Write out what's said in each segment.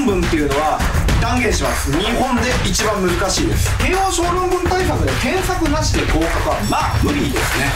論文っていうのは断言します。日本で一番難しいです。慶応小論文対策で検索なしで合格はまあ無理ですね。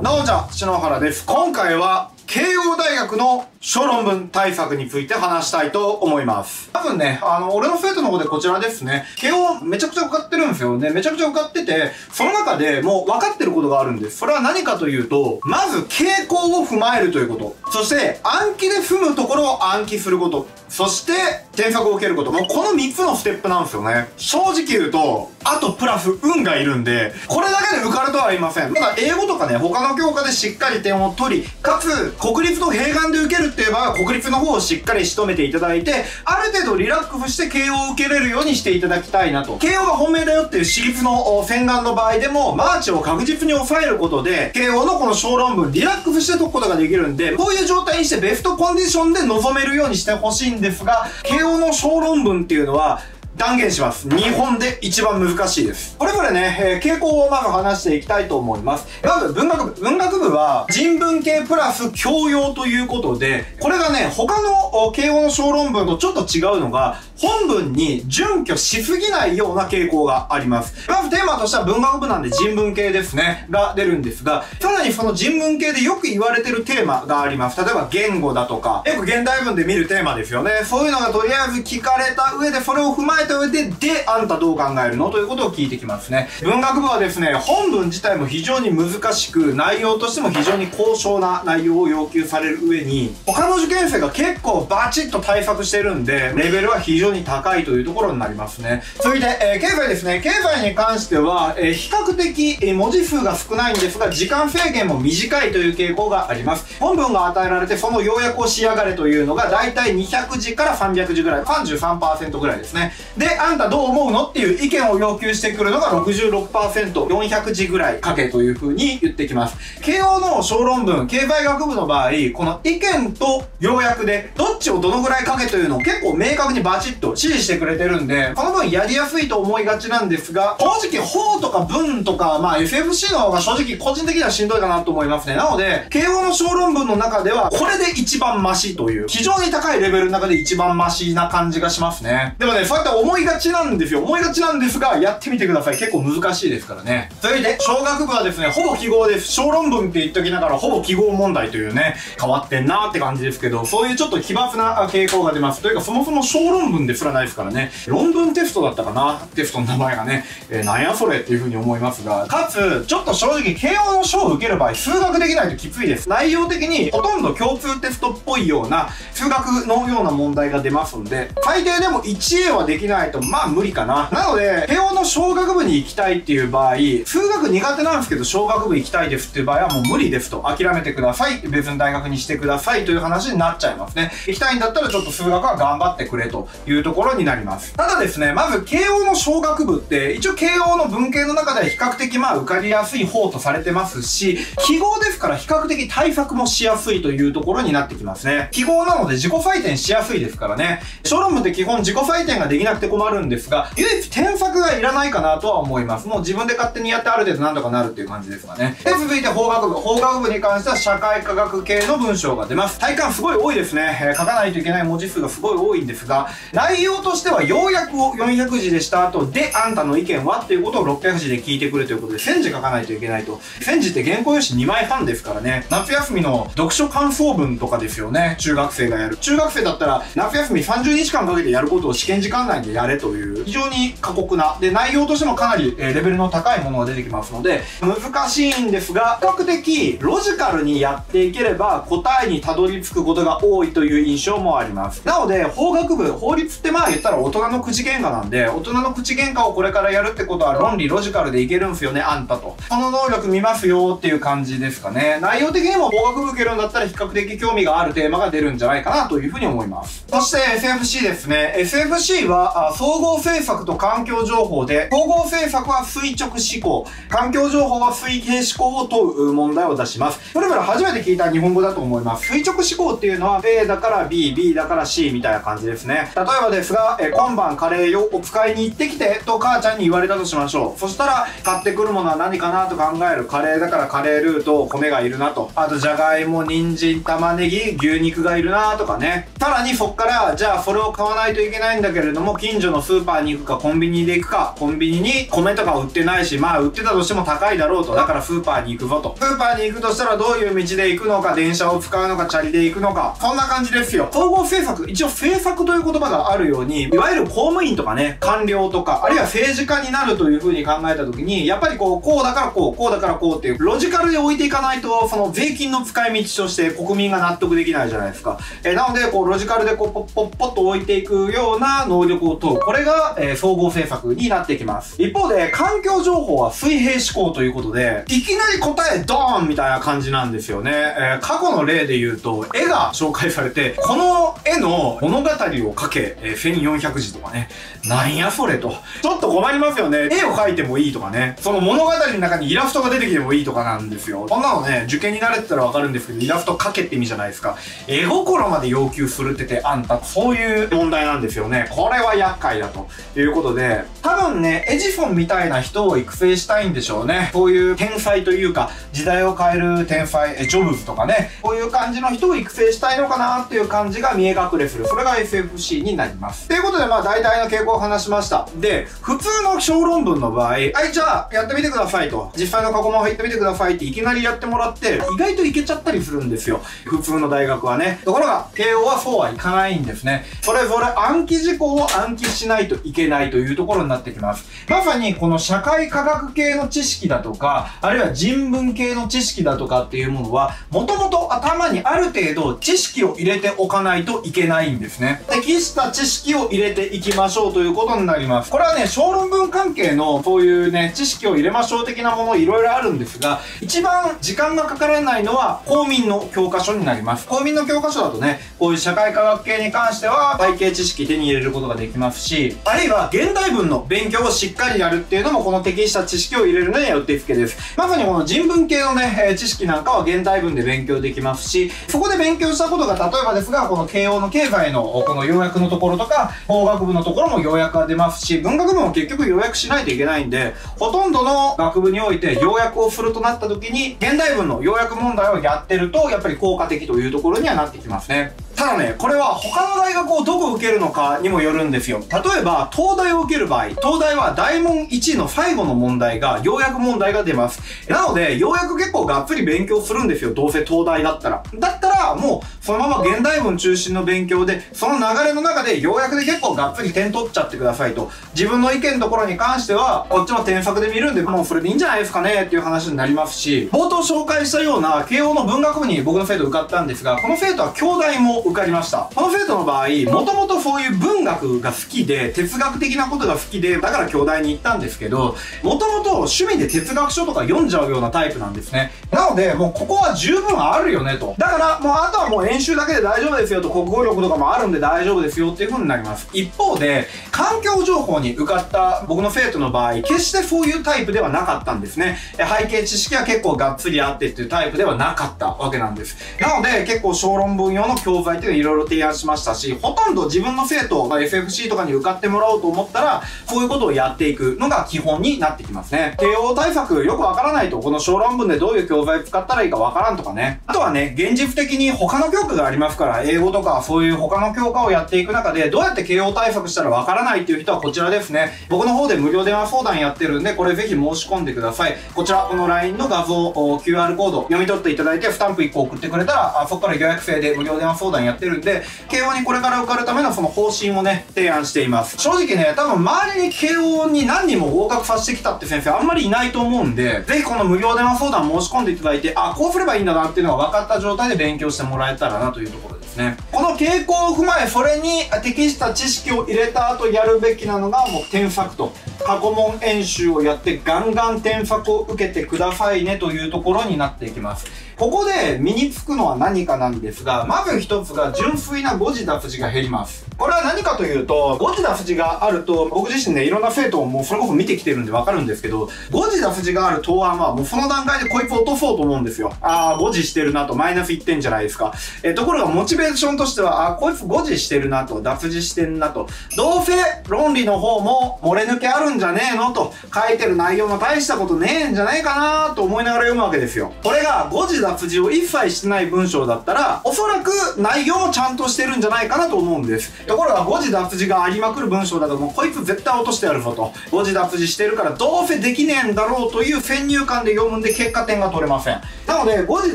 なおじゃ篠原です。今回は慶応大学の小論文対策について話したいと思います。多分ね、俺の生徒の方でこちらですね、慶応めちゃくちゃ受かってるんですよね。めちゃくちゃ受かってて、その中でもう分かってることがあるんです。それは何かというと、まず傾向を踏まえるということ。そして、暗記で済むところを暗記すること。そして、添削を受けること。もうこの3つのステップなんですよね。正直言うと、あとプラス運がいるんで、これだけで受かるとは言いません。まだ英語とかね、他の教科でしっかり点を取り、かつ、国立の併願で受けるっていう場合は国立の方をしっかり仕留めていただいて、ある程度リラックスして慶応を受けれるようにしていただきたいなと。慶応が本命だよっていう私立の専願の場合でも、マーチを確実に抑えることで、慶応のこの小論文、リラックスして解くことができるんで、こういう状態にしてベストコンディションで臨めるようにしてほしいんですが、慶応の小論文っていうのは、断言します。日本で一番難しいです。これぞれね、傾向をまず話していきたいと思います。まず文学部。文学部は人文系プラス教養ということで、これがね、他の慶応の小論文とちょっと違うのが、本文に準拠しすぎないような傾向があります。まずテーマとしては文学部なんで人文系ですね、が出るんですが、さらにその人文系でよく言われてるテーマがあります。例えば言語だとか、よく現代文で見るテーマですよね。そういうのがとりあえず聞かれた上で、それを踏まえてで、あんたどう考えるのということを聞いてきますね。文学部はですね、本文自体も非常に難しく、内容としても非常に高尚な内容を要求される上に、他の受験生が結構バチッと対策してるんで、レベルは非常に高いというところになりますね。それで、経済ですね。経済に関しては、比較的文字数が少ないんですが、時間制限も短いという傾向があります。本文が与えられて、その要約を仕上がれというのが、だいたい200字から300字ぐらい、33% ぐらいですね。で、あんたどう思うのっていう意見を要求してくるのが 66%、400字ぐらい書けという風に言ってきます。慶応の小論文、経済学部の場合、この意見と要約で、どっちをどのぐらい書けというのを結構明確にバチッと指示してくれてるんで、この分やりやすいと思いがちなんですが、正直法とか文とか、まあ SFC の方が正直個人的にはしんどいかなと思いますね。なので、慶応の小論文の中では、これで一番マシという、非常に高いレベルの中で一番マシな感じがしますね。でもね、そうやって思いがちなんですよ。思いがちなんですが、やってみてください。結構難しいですからね。それで、小学部はですね、ほぼ記号です。小論文って言っときながら、ほぼ記号問題というね、変わってんなーって感じですけど、そういうちょっと奇抜な傾向が出ます。というか、そもそも小論文ですらないですからね、論文テストだったかな、テストの名前がね、なんやそれっていうふうに思いますが、かつ、ちょっと正直、慶応の小を受ける場合、数学できないときついです。内容的に、ほとんど共通テストっぽいような、数学のような問題が出ますんで、最低でも 1A はできないとまあ無理かな。なので、慶応の小学部に行きたいっていう場合、数学苦手なんですけど小学部行きたいですっていう場合はもう無理ですと。諦めてください。別の大学にしてくださいという話になっちゃいますね。行きたいんだったらちょっと数学は頑張ってくれというところになります。ただですね、まず慶応の小学部って一応慶応の文系の中では比較的まあ受かりやすい方とされてますし、記号ですから比較的対策もしやすいというところになってきますね。記号なので自己採点しやすいですからね。小論文って基本自己採点ができなくて困るんですが、唯一添削がいらないかなとは思います。もう自分で勝手にやってある程度なんとかなるっていう感じですがね。で、続いて法学部。法学部に関しては社会科学系の文章が出ます。体感すごい多いですね。書かないといけない文字数がすごい多いんですが、内容としては要約を400字でした後で、あんたの意見はっていうことを600字で聞いてくるということで、1000字書かないといけないと。1000字って原稿用紙2枚半ですからね。夏休みの読書感想文とかですよね。中学生がやる。中学生だったら夏休み30日間かけてやることを試験時間内でやれという、非常に過酷な、で、内容としてもかなりレベルの高いものが出てきますので、難しいんですが、比較的ロジカルにやっていければ答えにたどり着くことが多いという印象もあります。なので、法学部、法律ってまあ言ったら大人の口喧嘩なんで、大人の口喧嘩をこれからやるってことは論理ロジカルでいけるんすよね、あんたと。その能力見ますよっていう感じですかね。内容的にも法学部受けるんだったら比較的興味があるテーマが出るんじゃないかなというふうに思います。そして SFC ですね。SFC はは総合政策と環境情報で、総合政策は垂直思考、環境情報は水平思考を問う問題を出します。それぞれ初めて聞いた日本語だと思います。垂直思考っていうのは A だから B、B だから C みたいな感じですね。例えばですが、今晩カレーよ、お使いに行ってきてと母ちゃんに言われたとしましょう。そしたら、買ってくるものは何かなと考える。カレーだからカレールーと米がいるなと。あと、じゃがいも、人参、玉ねぎ、牛肉がいるなとかね。さらにそっから、じゃあそれを買わないといけないんだけれども、近所のスーパーに行くかコンビニで行くか、コンビニに米とか売ってないし、まあ売ってたとしても高いだろうと。だからスーパーに行くぞと。スーパーに行くとしたらどういう道で行くのか、電車を使うのか、チャリで行くのか、そんな感じですよ。総合政策、一応政策という言葉があるように、いわゆる公務員とかね、官僚とか、あるいは政治家になるという風に考えた時に、やっぱりこうだからこう、こうだからこうっていう、ロジカルで置いていかないと、その税金の使い道として国民が納得できないじゃないですか。なので、ロジカルでポッと置いていくような能力を問う。これが、総合政策になってきます。一方で、環境情報は水平思考ということで、いきなり答えドーンみたいな感じなんですよね。過去の例で言うと、絵が紹介されて、この絵の物語を描け、1400字とかね。なんやそれと。ちょっと困りますよね。絵を描いてもいいとかね。その物語の中にイラストが出てきてもいいとかなんですよ。こんなのね、受験に慣れてたらわかるんですけど、イラスト描けって意味じゃないですか。絵心まで要求するってて、あんた、そういう問題なんですよね。これは厄介だということで、多分ね、エジソンみたいな人を育成したいんでしょうね。そういう天才というか、時代を変える天才、ジョブズとかね、こういう感じの人を育成したいのかなっていう感じが見え隠れする。それが SFC になります。ということで、まあ大体の傾向を話しました。で、普通の小論文の場合、はい、じゃあやってみてくださいと、実際の過去問入ってみてくださいっていきなりやってもらって、意外といけちゃったりするんですよ。普通の大学はね。ところが、慶応はそうはいかないんですね。それぞれ暗記事項を暗記しないといけないというところになってきます。まさにこの社会科学系の知識だとか、あるいは人文系の知識だとかっていうものは、もともと頭にある程度知識を入れておかないといけないんですね。適した知識を入れていきましょうということになります。これはね、小論文関係のそういうね、知識を入れましょう的なものいろいろあるんですが、一番時間がかからないのは公民の教科書になります。公民の教科書だとね、こういう社会科学系に関しては会計知識手に入れることができますし、あるいは現代文の勉強をしっかりやるっていうのもこの適した知識を入れるのによってつけです。まさにこの人文系のね、知識なんかは現代文で勉強できますし、そこで勉強したことが例えばですが、この慶応の経済のこの要約のところとか、法学部のところも要約が出ますし、文学部も結局要約しないといけないんで、ほとんどの学部において要約をするとなった時に、現代文の要約問題をやってると、やっぱり効果的というところにはなってきますね。ただね、これは他の大学をどこ受けるのかにもよるんですよ。例えば、東大を受ける場合、東大は大問1の最後の問題が、要約問題が出ます。なので、要約結構がっつり勉強するんですよ。どうせ東大だったら。だったら、もう、そのまま現代文中心の勉強で、その流れの中で要約で結構がっつり点取っちゃってくださいと。自分の意見のところに関しては、こっちも添削で見るんで、もうそれでいいんじゃないですかねっていう話になりますし、冒頭紹介したような、慶応の文学部に僕の生徒受かったんですが、この生徒は京大も受かりました。この生徒の場合、もともとそういう文学が好きで、哲学的なことが好きで、だから京大に行ったんですけど、もともと趣味で哲学書とか読んじゃうようなタイプなんですね。なので、もうここは十分あるよねと。だから、もうあとはもう演習だけで大丈夫ですよと、国語力とかもあるんで大丈夫ですよっていう風になります。一方で、環境情報に受かった僕の生徒の場合、決してそういうタイプではなかったんですね。背景知識は結構がっつりあってっていうタイプではなかったわけなんです。なので、結構小論文用の教材っていうのをいろいろ提案しましたし、ほとんど自分の生徒が SFC とかに受かってもらおうと思ったら、こういうことをやっていくのが基本になってきますね。慶応対策よくわからないと、この小論文でどういう教材使ったらいいかわからんとかね。あとはね、現実的に他の教科がありますから、英語とかそういう他の教科をやっていく中で、どうやって慶応対策したらわからないっていう人はこちらですね。僕の方で無料電話相談やってるんで、これぜひ申し込んでください。こちら、この LINE の画像、QR コード読み取っていただいて、スタンプ1個送ってくれたら、そこから予約制で無料電話相談やってるんで、慶応にこれから受かるためのその方針をね、提案しています。正直ね、多分周りに慶応に何人も合格させてきたって先生あんまりいないと思うんで、ぜひこの無料電話相談申し込んでいただいて、あ、こうすればいいんだなっていうのが分かった状態で勉強してもらえたらなというところですね。この傾向を踏まえ、それに適した知識を入れた後やるべきなのが、もう添削と。過去問演習をやってガンガン添削を受けてくださいねというところになっていきます。ここで身につくのは何かなんですが、まず一つが純粋な誤字脱字が減ります。これは何かというと、誤字脱字があると、僕自身ね、いろんな生徒をもうそれこそ見てきてるんでわかるんですけど、誤字脱字がある答案はもうその段階でこいつ落とそうと思うんですよ。あー、誤字してるなと、マイナス1点じゃないですか。ところがモチベーションとしては、あー、こいつ誤字してるなと、脱字してんなと、どうせ論理の方も漏れ抜けあるんじゃねえのと、書いてる内容も大したことねえんじゃないかなと思いながら読むわけですよ。これが誤字脱字を一切してない文章だったら、おそらく内容もちゃんとしてるんじゃないかなと思うんです。ところが誤字脱字がありまくる文章だと、もうこいつ絶対落としてやるぞと。誤字脱字してるからどうせできねえんだろうという先入観で読むんで結果点が取れません。なので、誤字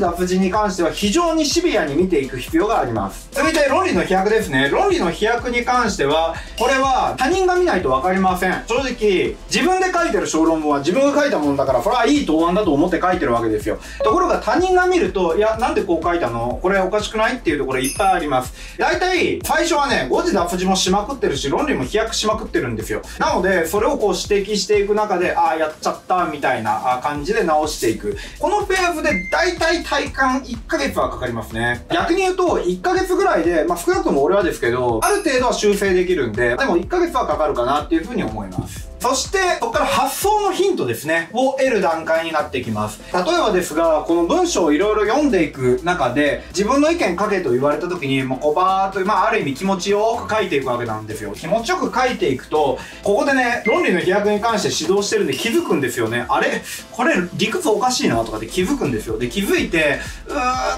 脱字に関しては非常にシビアに見ていく必要があります。続いて論理の飛躍ですね。論理の飛躍に関しては、これは他人が見ないとわかりません。正直、自分で書いてる小論文は自分が書いたものだから、それはいい答案だと思って書いてるわけですよ。ところが他人が見ると、いや、なんでこう書いたの？これおかしくない？っていうところいっぱいあります。大体、最初はね、誤字脱字もしまくってるし、論理も飛躍しまくってるんですよ。なので、それをこう指摘していく中で、ああ、やっちゃった、みたいな感じで直していく。このペースで大体体感1ヶ月はかかりますね。逆に言うと、1ヶ月ぐらいで、まあ少なくとも俺はですけど、ある程度は修正できるんで、でも1ヶ月はかかるかなっていうふうに思います。そして、ここから発想のヒントですね、を得る段階になってきます。例えばですが、この文章をいろいろ読んでいく中で、自分の意見書けと言われた時に、もうこうバーっと、まあある意味気持ちよく書いていくわけなんですよ。気持ちよく書いていくと、ここでね、論理の飛躍に関して指導してるんで気づくんですよね。あれ？これ理屈おかしいなとかって気づくんですよ。で、気づいて、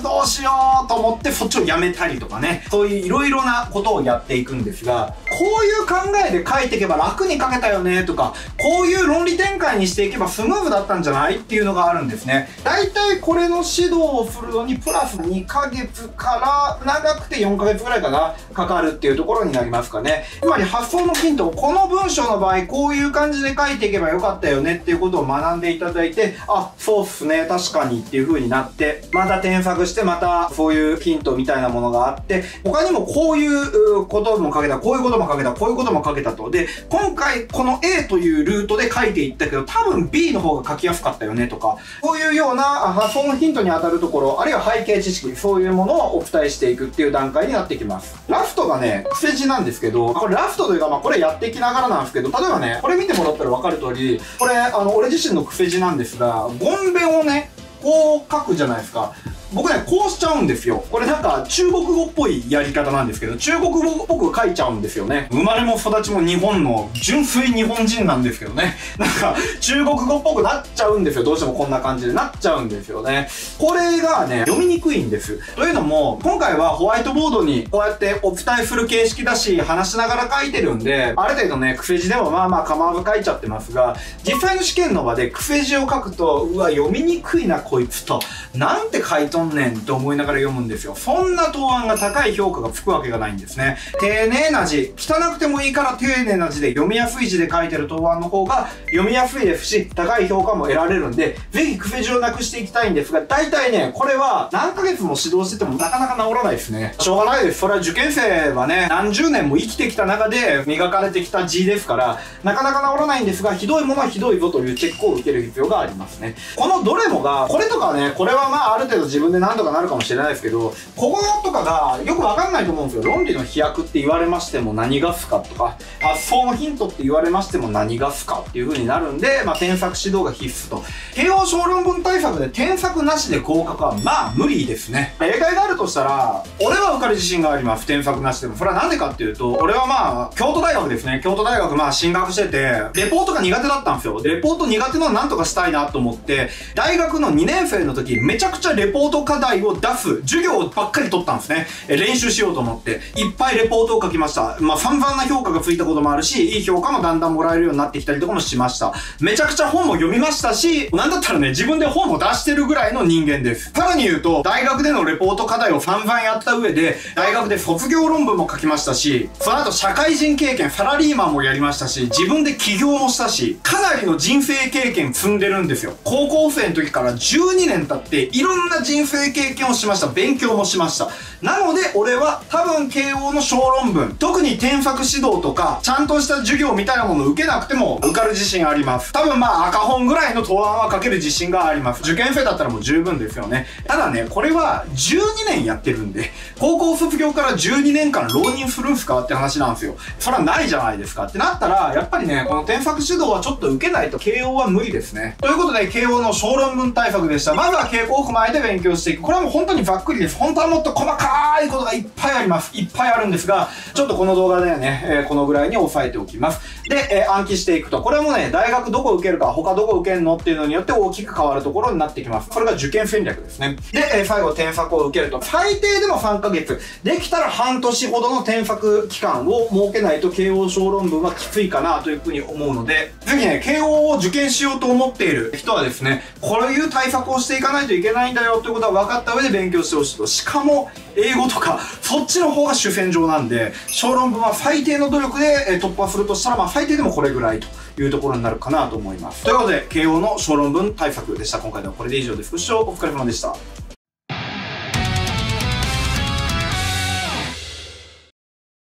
どうしようと思ってそっちをやめたりとかね、そういういろいろなことをやっていくんですが、こういう考えで書いていけば楽に書けたよねとか、こういう論理展開にしていけばスムーズだったんじゃないっていうのがあるんですね。大体これの指導をするのにプラス2ヶ月から長くて4ヶ月ぐらいかな、かかるっていうところになりますかね。つまり発想のヒントを、この文章の場合こういう感じで書いていけばよかったよねっていうことを学んでいただいて、あ、そうっすね、確かにっていう風になって、また添削して、またそういうヒントみたいなものがあって、他にもこういうことも書けた、こういうことも書けた、こういうことも書けたと。で、今回この A というルートで書いていったけど、多分 B の方が書きやすかったよねとか、そういうような発想のヒントに当たるところ、あるいは背景知識、そういうものをお伝えしていくっていう段階になってきます。ラストがね、癖字なんですけど、これラストというか、まあこれやっていきながらなんですけど、例えばね、これ見てもらったらわかる通り、これ、俺自身の癖字なんですが、ゴンベをね、こう書くじゃないですか。僕ね、こうしちゃうんですよ。これなんか中国語っぽいやり方なんですけど、中国語っぽく書いちゃうんですよね。生まれも育ちも日本の純粋日本人なんですけどね。なんか中国語っぽくなっちゃうんですよ。どうしてもこんな感じでなっちゃうんですよね。これがね、読みにくいんです。というのも、今回はホワイトボードにこうやってお伝えする形式だし、話しながら書いてるんで、ある程度ね、癖字でもまあまあ構わず書いちゃってますが、実際の試験の場で癖字を書くと、うわ、読みにくいな、こいつと。なんて書いてそんねんと思いながら読むんですよ。そんな答案が高い評価がつくわけがないんですね。丁寧な字、汚くてもいいから丁寧な字で読みやすい字で書いてる答案の方が読みやすいですし、高い評価も得られるんで、ぜひ癖字をなくしていきたいんですが、大体ね、これは何ヶ月も指導しててもなかなか治らないですね。しょうがないです。それは受験生はね、何十年も生きてきた中で磨かれてきた字ですから、なかなか治らないんですが、ひどいものはひどいぞというチェックを受ける必要がありますね。このどれもが、これとかね、これはまあある程度自分で何とかなるかもしれないですけど、こことかがよくわかんないと思うんですよ。論理の飛躍って言われましても何がすかとか、発想のヒントって言われましても何がすかっていう風になるんで、まあ、添削指導が必須と。慶応小論文対策で添削なしで合格はまあ無理ですね。例外があるとしたら、俺は受かる自信があります。添削なしでも。それはなんでかっていうと、俺はまあ、京都大学ですね。京都大学まあ進学してて、レポートが苦手だったんですよ。レポート苦手のなんとかしたいなと思って、大学の2年生の時、めちゃくちゃレポート課題を出す授業ばっかり取ったんですね。練習しようと思って、いっぱいレポートを書きました。まあ、散々な評価がついたこともあるし、いい評価もだんだんもらえるようになってきたりとかもしました。めちゃくちゃ本も読みましたし、なんだったらね、自分で本も出してるぐらいの人間です。さらに言うと、大学でのレポート課題を散々やった上で、大学で卒業論文も書きましたし、その後社会人経験、サラリーマンもやりましたし、自分で起業もしたし、かなりの人生経験積んでるんですよ。高校生の時から12年経って、いろんな人生生経験をしました。勉強もしました。なので、俺は多分慶応の小論文、特に添削指導とか、ちゃんとした授業みたいなものを受けなくても受かる自信あります。多分まあ赤本ぐらいの答案は書ける自信があります。受験生だったらもう十分ですよね。ただね、これは12年やってるんで、高校卒業から12年間浪人するんすかって話なんですよ。それはないじゃないですかってなったら、やっぱりね、この添削指導はちょっと受けないと慶応は無理ですね。ということで、慶応の小論文対策でした。まずは傾向を踏まえて勉強していく。これはもう本当にざっくりです。本当はもっと細かいことがいっぱいあります。いっぱいあるんですが、ちょっとこの動画でね、このぐらいに押さえておきます。で、暗記していくと。これもね、大学どこ受けるか、他どこ受けるのっていうのによって大きく変わるところになってきます。それが受験戦略ですね。で、最後、添削を受けると。最低でも3ヶ月。できたら半年ほどの添削期間を設けないと、慶応小論文はきついかなというふうに思うので、ぜひね、慶応を受験しようと思っている人はですね、こういう対策をしていかないといけないんだよということは分かった上で勉強してほしいと。しかも、英語とか、そっちの方が主戦場なんで、小論文は最低の努力で突破するとしたら、まあ最低でもこれぐらいというところになるかなと思います。ということで、慶応の小論文対策でした。今回ではこれで以上です。ご視聴お疲れ様でした。